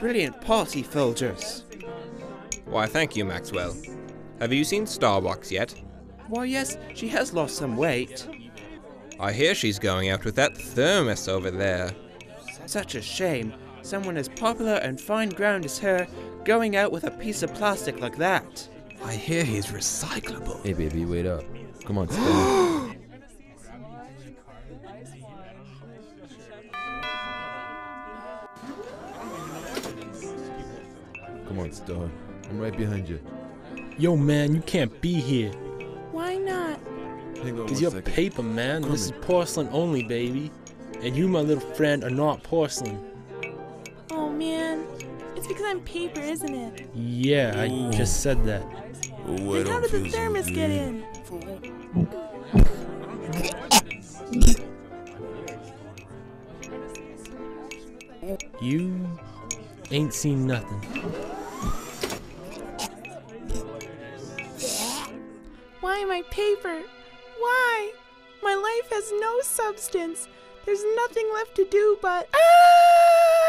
Brilliant party, Folgers. Why, thank you, Maxwell. Have you seen Starbucks yet? Why, yes, she has lost some weight. I hear she's going out with that thermos over there. Such a shame. Someone as popular and fine ground as her going out with a piece of plastic like that. I hear he's recyclable. Hey, baby, wait up. Come on, Spinner. Come on, Star. I'm right behind you. Yo, man, you can't be here. Why not? Because you're paper, man. This is porcelain only, baby. And you, my little friend, are not porcelain. Oh, man. It's because I'm paper, isn't it? Yeah, I just said that. Then how did the thermos get in? You ain't seen nothing. Why am I paper? Why? My life has no substance. There's nothing left to do but... Ah!